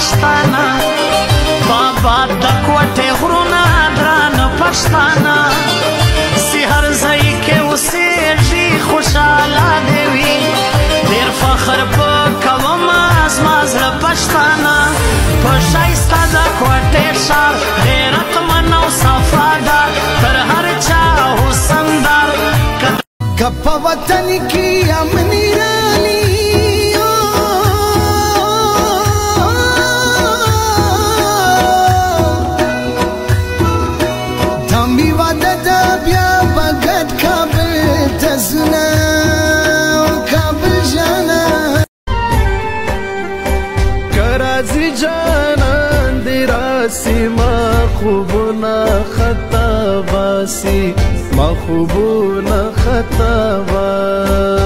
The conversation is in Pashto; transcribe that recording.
پښتانه بابا د کوټې غرونه درانه پښتانه سی هر ځای کې اوسېږي خوشاله دې وي ډېر فخر په کوم زما زړه پښتانه په ښایسته د کوټې ښار غیرتمن او صفا ده تر هر چا حسن دار که په وطن کې امني ما خوبنا خطا باسي ما خوبنا خطا باسي